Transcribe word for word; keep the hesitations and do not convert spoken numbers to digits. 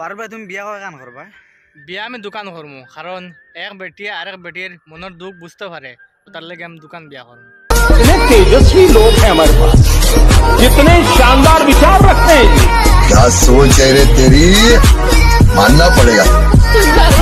पार्बा तुम बिया कान करबा बिया में दुकान करमु कारण एक बेटिया और एक बेटियार मनर दुख बुझते पारे तार लगे हम दुकान बिया करमु। इतने तेजस्वी लोग हैं हमारे पास, कितने शानदार विचार रखते हैं। क्या सोच है रे तेरी, मानना पड़ेगा।